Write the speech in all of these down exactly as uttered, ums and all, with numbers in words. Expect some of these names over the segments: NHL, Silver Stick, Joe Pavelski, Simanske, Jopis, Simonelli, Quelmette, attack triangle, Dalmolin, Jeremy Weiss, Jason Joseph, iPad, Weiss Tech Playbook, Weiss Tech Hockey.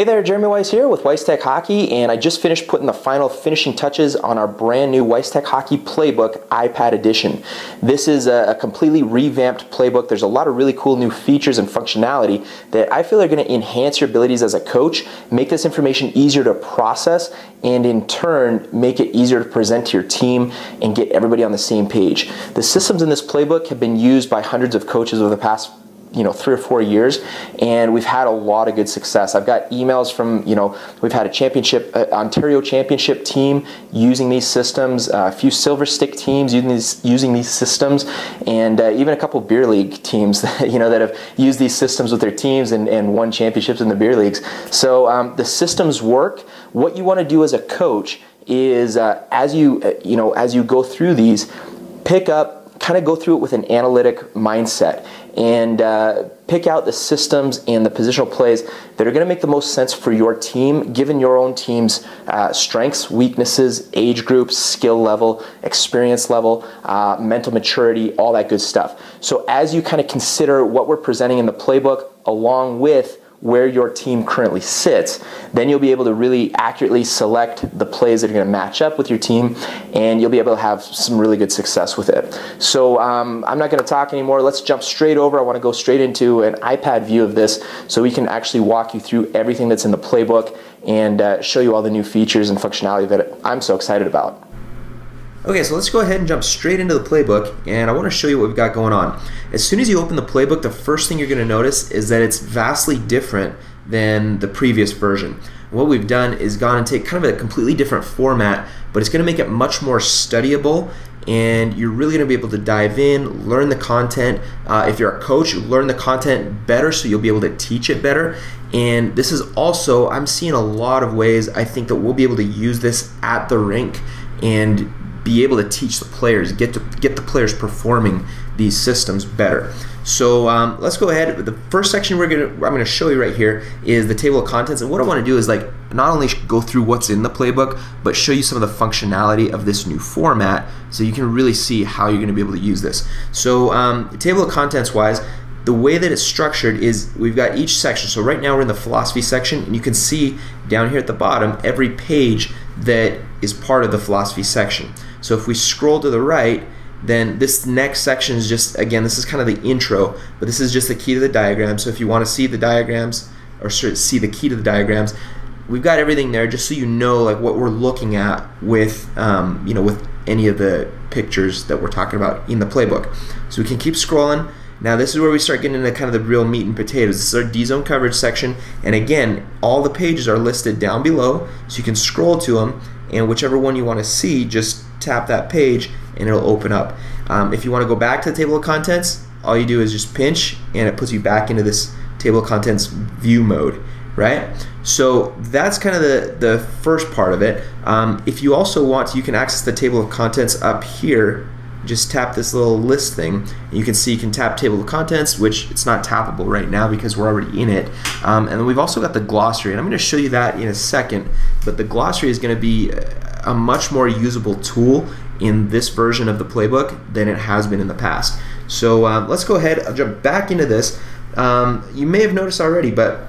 Hey there, Jeremy Weiss here with Weiss Tech Hockey, and I just finished putting the final finishing touches on our brand new Weiss Tech Hockey Playbook iPad Edition. This is a completely revamped playbook. There's a lot of really cool new features and functionality that I feel are going to enhance your abilities as a coach, make this information easier to process, and in turn, make it easier to present to your team and get everybody on the same page. The systems in this playbook have been used by hundreds of coaches over the past you know, three or four years, and we've had a lot of good success. I've got emails from, you know, we've had a championship, uh, Ontario championship team using these systems, uh, a few Silver Stick teams using these, using these systems, and uh, even a couple beer league teams, that, you know, that have used these systems with their teams and, and won championships in the beer leagues. So um, the systems work. What you want to do as a coach is, uh, as you, uh, you know, as you go through these, pick up, kind of go through it with an analytic mindset and uh, pick out the systems and the positional plays that are going to make the most sense for your team, given your own team's uh, strengths, weaknesses, age groups, skill level, experience level, uh, mental maturity, all that good stuff. So as you kind of consider what we're presenting in the playbook along with where your team currently sits, then you'll be able to really accurately select the plays that are going to match up with your team, and you'll be able to have some really good success with it. So um, I'm not going to talk anymore. Let's jump straight over. I want to go straight into an iPad view of this so we can actually walk you through everything that's in the playbook and uh, show you all the new features and functionality that I'm so excited about. Okay, so let's go ahead and jump straight into the playbook, and I want to show you what we've got going on. As soon as you open the playbook, the first thing you're going to notice is that it's vastly different than the previous version. What we've done is gone and take kind of a completely different format, but it's going to make it much more studyable, and you're really going to be able to dive in, learn the content. Uh, if you're a coach, learn the content better so you'll be able to teach it better. And this is also, I'm seeing a lot of ways I think that we'll be able to use this at the rink and be able to teach the players, get to get the players performing these systems better. So um, let's go ahead. The first section we're gonna, I'm gonna show you right here is the table of contents. And what I want to do is like not only go through what's in the playbook, but show you some of the functionality of this new format, so you can really see how you're gonna be able to use this. So um, table of contents wise, the way that it's structured is we've got each section. So right now we're in the philosophy section, and you can see down here at the bottom every page that is part of the philosophy section. So if we scroll to the right, then this next section is just, again, this is kind of the intro, but this is just the key to the diagram. So if you want to see the diagrams, or see the key to the diagrams, we've got everything there just so you know like what we're looking at with, um, you know, with any of the pictures that we're talking about in the playbook. So we can keep scrolling. Now this is where we start getting into kind of the real meat and potatoes. This is our D-zone coverage section, and again, all the pages are listed down below, so you can scroll to them, and whichever one you want to see, just tap that page and it'll open up. Um, if you want to go back to the table of contents, all you do is just pinch and it puts you back into this table of contents view mode, right? So that's kind of the, the first part of it. Um, if you also want to, you can access the table of contents up here. Just tap this little list thing, and you can see you can tap table of contents, which it's not tappable right now because we're already in it. Um, and then we've also got the glossary, and I'm going to show you that in a second, but the glossary is going to be a much more usable tool in this version of the playbook than it has been in the past. So uh, let's go ahead, I'll jump back into this. Um, you may have noticed already, but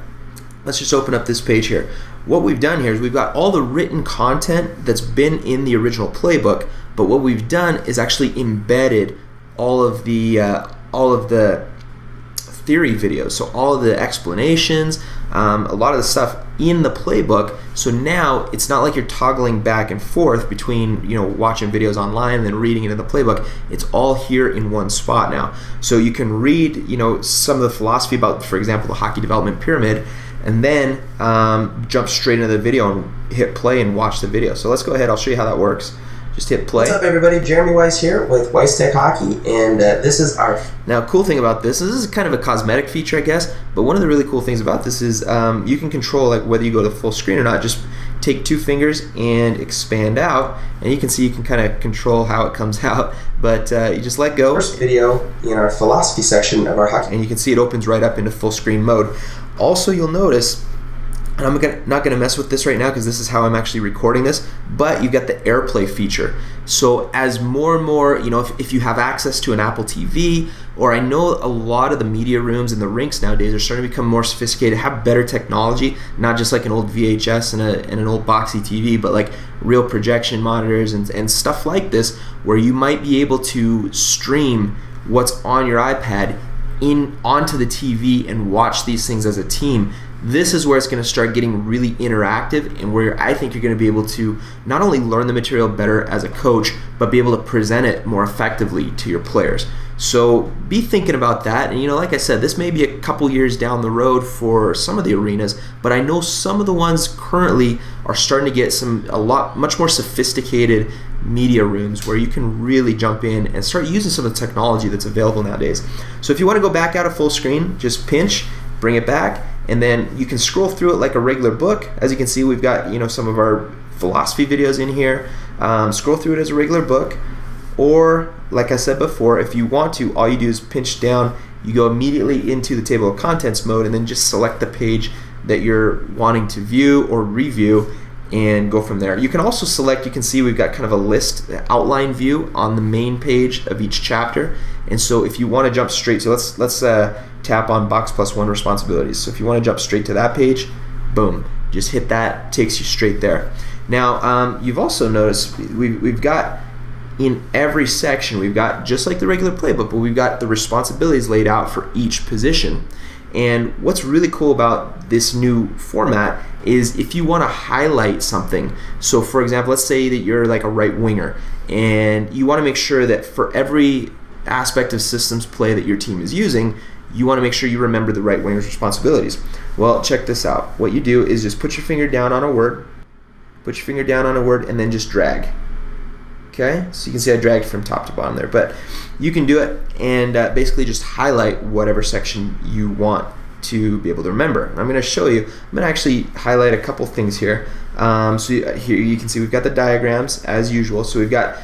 let's just open up this page here. What we've done here is we've got all the written content that's been in the original playbook, but what we've done is actually embedded all of the uh, all of the theory videos, so all of the explanations, um, a lot of the stuff in the playbook. So now it's not like you're toggling back and forth between you know watching videos online and then reading it in the playbook. It's all here in one spot now. So you can read you know some of the philosophy about, for example, the hockey development pyramid, and then um, jump straight into the video and hit play and watch the video. So let's go ahead, I'll show you how that works. Just hit play. What's up, everybody? Jeremy Weiss here with Weiss Tech Hockey, and uh, this is our... Now, cool thing about this, this is kind of a cosmetic feature, I guess, but one of the really cool things about this is um, you can control like whether you go to full screen or not. Just take two fingers and expand out, and you can see you can kind of control how it comes out, but uh, you just let go. First video in our philosophy section of our hockey. And you can see it opens right up into full screen mode. Also, you'll notice And I'm gonna, not going to mess with this right now because this is how I'm actually recording this, but you've got the AirPlay feature. So as more and more, you know, if, if you have access to an Apple T V, or I know a lot of the media rooms and the rinks nowadays are starting to become more sophisticated, have better technology, not just like an old V H S and, a, and an old boxy T V, but like real projection monitors and, and stuff like this, where you might be able to stream what's on your iPad in onto the T V and watch these things as a team. This is where it's going to start getting really interactive, and where I think you're going to be able to not only learn the material better as a coach, but be able to present it more effectively to your players. So be thinking about that. And you know, like I said, this may be a couple years down the road for some of the arenas, but I know some of the ones currently are starting to get some a lot much more sophisticated media rooms where you can really jump in and start using some of the technology that's available nowadays. So if you want to go back out of full screen, just pinch, bring it back, and then you can scroll through it like a regular book. As you can see, we've got, you know, some of our philosophy videos in here. Um, scroll through it as a regular book, or like I said before, if you want to, all you do is pinch down, you go immediately into the table of contents mode, and then just select the page that you're wanting to view or review and go from there. You can also select, you can see we've got kind of a list, outline view on the main page of each chapter. And so if you want to jump straight, so let's let's uh, tap on box plus one responsibilities. So if you want to jump straight to that page, boom, just hit that, takes you straight there. Now um, you've also noticed we've, we've got in every section, we've got just like the regular playbook, but we've got the responsibilities laid out for each position. And what's really cool about this new format is if you want to highlight something, so for example, let's say that you're like a right winger and you want to make sure that for every aspect of systems play that your team is using, you want to make sure you remember the right winger's responsibilities. Well, check this out. What you do is just put your finger down on a word, put your finger down on a word, and then just drag. Okay, so you can see I dragged from top to bottom there, but you can do it and uh, basically just highlight whatever section you want to be able to remember. And I'm going to show you, I'm going to actually highlight a couple things here. Um, so you, here you can see we've got the diagrams as usual. So we've got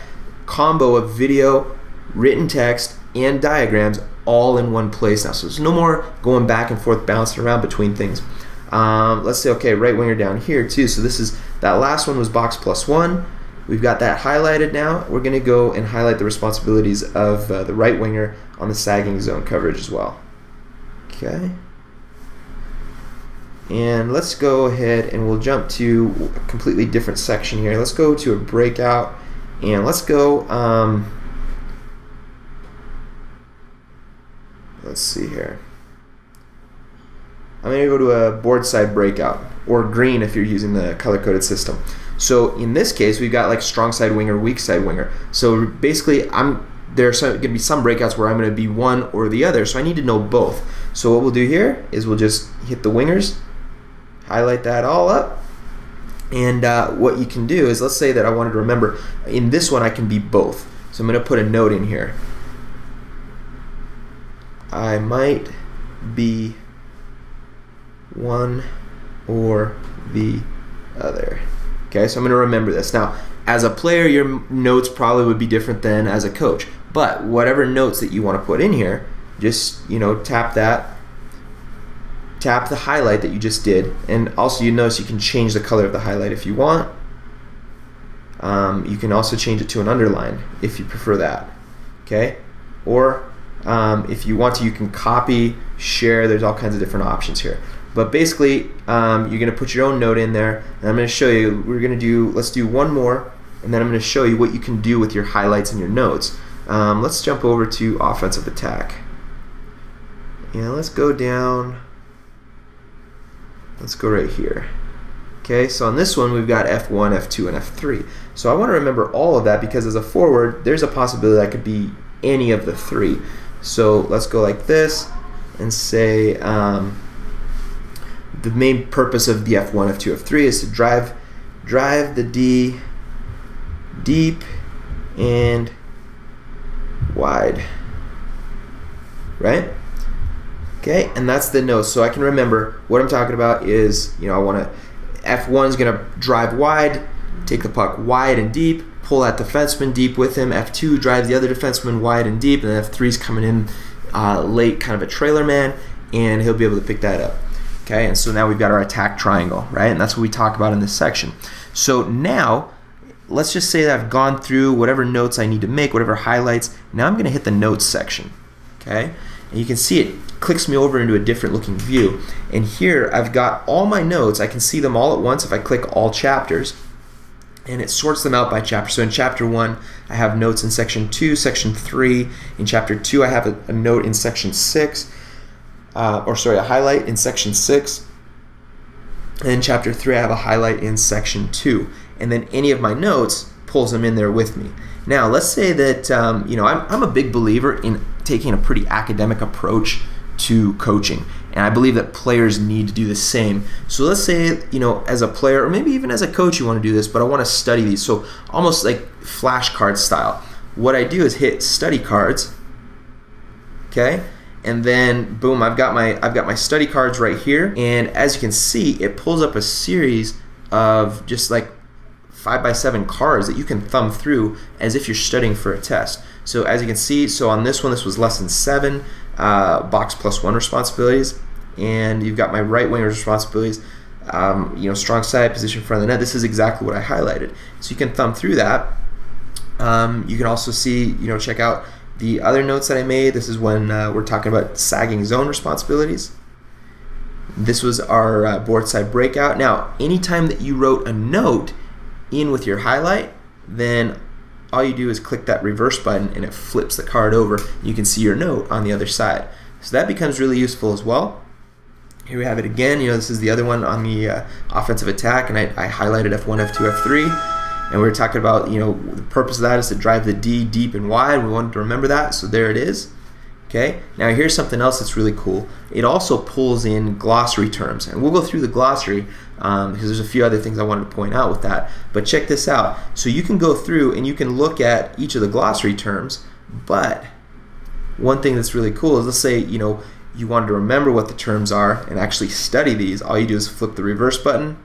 combo of video, written text, and diagrams all in one place now. So there's no more going back and forth, bouncing around between things. Um, let's say, okay, right winger down here too. So this is, that last one was box plus one. We've got that highlighted now. We're going to go and highlight the responsibilities of uh, the right winger on the sagging zone coverage as well. Okay. And let's go ahead and we'll jump to a completely different section here. Let's go to a breakout and let's go, um, let's see here. I'm going to go to a board side breakout, or green if you're using the color-coded system. So in this case, we've got like strong side winger, weak side winger. So basically, I'm there's going to be some breakouts where I'm going to be one or the other, so I need to know both. So what we'll do here is we'll just hit the wingers, highlight that all up, and uh, what you can do is, let's say that I wanted to remember, in this one I can be both. So I'm going to put a note in here. I might be one or the other. Okay, so I'm going to remember this. Now, as a player, your notes probably would be different than as a coach. But whatever notes that you want to put in here, just, you know, tap that, tap the highlight that you just did. And also, you notice you can change the color of the highlight if you want. Um, you can also change it to an underline if you prefer that. Okay, or um, if you want to, you can copy, share. There's all kinds of different options here. But basically, um, you're going to put your own note in there, and I'm going to show you, we're going to do, let's do one more, and then I'm going to show you what you can do with your highlights and your notes. Um, let's jump over to offensive attack. And let's go down, let's go right here. Okay, so on this one, we've got F one, F two, and F three. So I want to remember all of that because as a forward, there's a possibility that I could be any of the three. So let's go like this and say, um, the main purpose of the F one, F two, F three is to drive drive the D deep and wide, right? Okay, and that's the note. So I can remember what I'm talking about is, you know, I want to, F one is going to drive wide, take the puck wide and deep, pull that defenseman deep with him. F two drives the other defenseman wide and deep, and then F three is coming in uh, late, kind of a trailer man, and he'll be able to pick that up. Okay, and so now we've got our attack triangle, right? And that's what we talk about in this section. So now, let's just say that I've gone through whatever notes I need to make, whatever highlights. Now I'm going to hit the notes section, okay? And you can see it clicks me over into a different looking view. And here I've got all my notes. I can see them all at once if I click all chapters. And it sorts them out by chapter. So in chapter one, I have notes in section two, section three. In chapter two, I have a, a note in section six, uh, or sorry, a highlight in section six. And in chapter three, I have a highlight in section two. And then any of my notes pulls them in there with me. Now, let's say that um, you know I'm, I'm a big believer in taking a pretty academic approach to coaching. And I believe that players need to do the same. So let's say, you know, as a player, or maybe even as a coach, you want to do this, but I want to study these. So almost like flashcard style. What I do is hit study cards, okay? And then boom, I've got my I've got my study cards right here. And as you can see, it pulls up a series of just like five by seven cards that you can thumb through as if you're studying for a test. So as you can see, so on this one, this was lesson seven, uh, box plus one responsibilities. And you've got my right wing responsibilities, um, you know, strong side, position front of the net. This is exactly what I highlighted. So you can thumb through that. Um, you can also see, you know, check out the other notes that I made. This is when uh, we're talking about sagging zone responsibilities. This was our uh, board side breakout. Now, anytime that you wrote a note in with your highlight, then all you do is click that reverse button and it flips the card over. You can see your note on the other side. So that becomes really useful as well. Here we have it again. You know, this is the other one on the uh, offensive attack, and I, I highlighted F one, F two, F three, and we were talking about, you know, the purpose of that is to drive the D deep and wide. We wanted to remember that, so there it is. Okay, now here's something else that's really cool. It also pulls in glossary terms, and we'll go through the glossary um, because there's a few other things I wanted to point out with that. But check this out. So you can go through and you can look at each of the glossary terms, but one thing that's really cool is, let's say, you know, you wanted to remember what the terms are and actually study these. All you do is flip the reverse button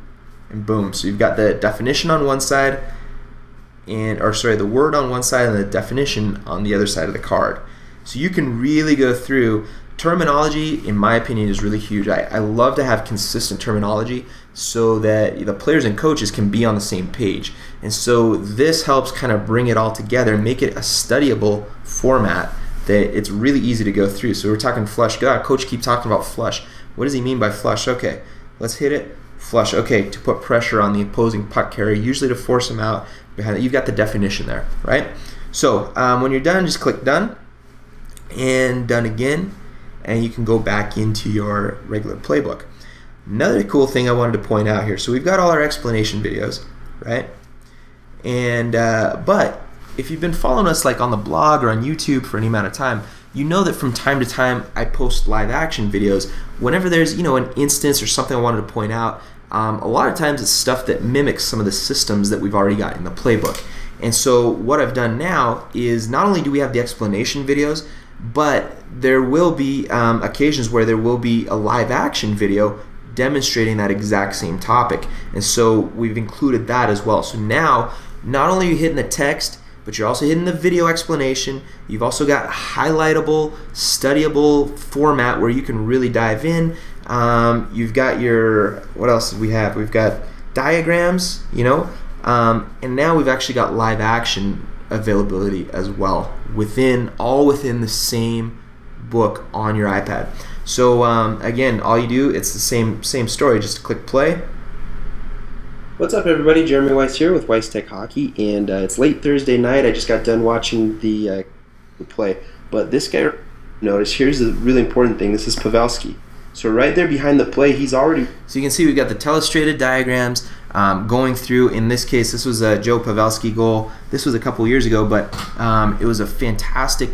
and boom. So you've got the definition on one side, and or sorry, the word on one side and the definition on the other side of the card. So you can really go through. Terminology, in my opinion, is really huge. I, I love to have consistent terminology so that the players and coaches can be on the same page. And so this helps kind of bring it all together and make it a studyable format that it's really easy to go through. So we're talking flush. God, coach keep talking about flush. What does he mean by flush? Okay, let's hit it. Flush, okay, to put pressure on the opposing puck carrier, usually to force them out behind it. You've got the definition there, right? So um, when you're done, just click done. And done again, and you can go back into your regular playbook. Another cool thing I wanted to point out here, so we've got all our explanation videos, right? And uh, but if you've been following us like on the blog or on YouTube for any amount of time, you know that from time to time I post live action videos. Whenever there's, you know, an instance or something I wanted to point out, um, a lot of times it's stuff that mimics some of the systems that we've already got in the playbook. And so what I've done now is not only do we have the explanation videos, but there will be um, occasions where there will be a live action video demonstrating that exact same topic. And so we've included that as well. So now, not only are you hitting the text, but you're also hitting the video explanation. You've also got highlightable, studyable format where you can really dive in. Um, you've got your, what else do we have? We've got diagrams, you know, um, and now we've actually got live action availability as well, within all within the same book on your iPad. So um, again, all you do, it's the same same story. Just click play. What's up, everybody? Jeremy Weiss here with Weiss Tech Hockey, and uh, it's late Thursday night. I just got done watching the, uh, the play, but this guy, notice here's the really important thing. This is Pavelski. So right there behind the play, he's already. So you can see we've got the telestrated diagrams um, going through. In this case, this was a Joe Pavelski goal. This was a couple years ago, but um, it was a fantastic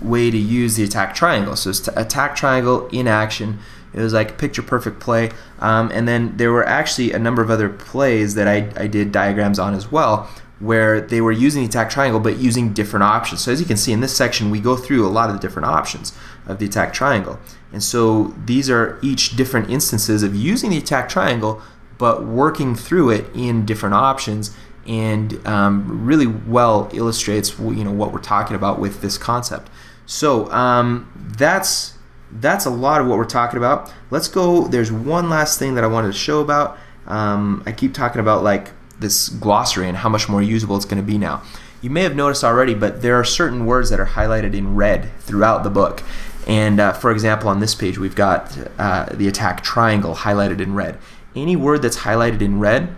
way to use the attack triangle. So it's attack triangle in action. It was like picture perfect play. Um, and then there were actually a number of other plays that I, I did diagrams on as well, where they were using the attack triangle but using different options. So as you can see in this section, we go through a lot of the different options of the attack triangle. And so these are each different instances of using the attack triangle but working through it in different options, and um, really well illustrates, you know, what we're talking about with this concept. So um, that's that's a lot of what we're talking about. Let's go, there's one last thing that I wanted to show about. Um, I keep talking about like this glossary and how much more usable it's going to be now. You may have noticed already, but there are certain words that are highlighted in red throughout the book. And uh, for example, on this page we've got uh, the attack triangle highlighted in red. Any word that's highlighted in red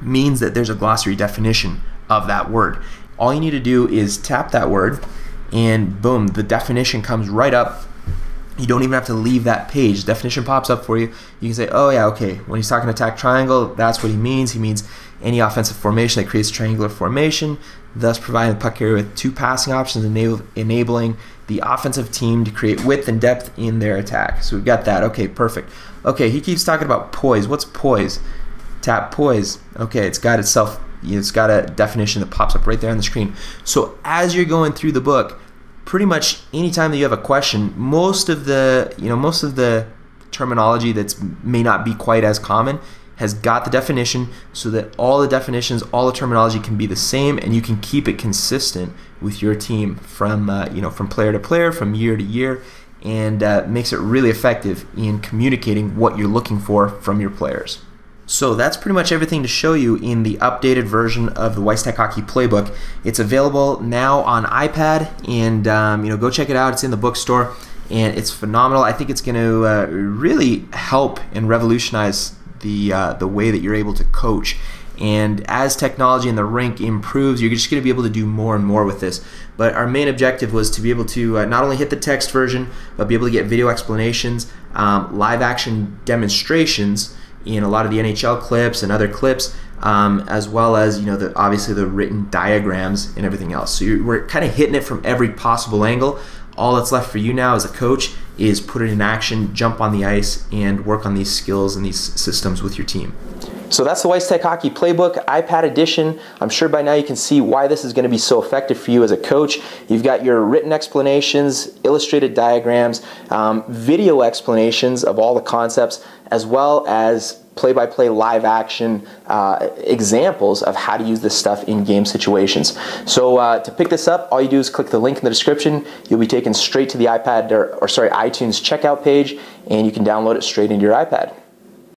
means that there's a glossary definition of that word. All you need to do is tap that word and boom, the definition comes right up. You don't even have to leave that page. The definition pops up for you. You can say, oh yeah, okay, when he's talking attack triangle, that's what he means. He means any offensive formation that creates triangular formation, thus providing the puck carrier with two passing options, enable, enabling the offensive team to create width and depth in their attack. So we've got that. Okay, perfect. Okay, he keeps talking about poise. What's poise? Tap poise. Okay, it's got itself, it's got a definition that pops up right there on the screen. So as you're going through the book, pretty much any time that you have a question, most of the, you know, most of the terminology that's may not be quite as common has got the definition, so that all the definitions, all the terminology can be the same, and you can keep it consistent with your team from uh, you know, from player to player, from year to year, and uh, makes it really effective in communicating what you're looking for from your players. So that's pretty much everything to show you in the updated version of the Weiss Tech Hockey Playbook. It's available now on iPad, and um, you know, go check it out. It's in the bookstore, and it's phenomenal. I think it's going to uh, really help and revolutionize the uh, the way that you're able to coach. And as technology in the rink improves, you're just going to be able to do more and more with this. But our main objective was to be able to uh, not only hit the text version, but be able to get video explanations, um, live action demonstrations in a lot of the N H L clips and other clips, um, as well as, you know, the, obviously the written diagrams and everything else. So you're, we're kind of hitting it from every possible angle. All that's left for you now as a coach is put it in action, jump on the ice, and work on these skills and these systems with your team. So that's the Weiss Tech Hockey Playbook, iPad edition. I'm sure by now you can see why this is going to be so effective for you as a coach. You've got your written explanations, illustrated diagrams, um, video explanations of all the concepts, as well as play-by-play live action uh, examples of how to use this stuff in game situations. So uh, to pick this up, all you do is click the link in the description. You'll be taken straight to the iPad or, or sorry, iTunes checkout page, and you can download it straight into your iPad.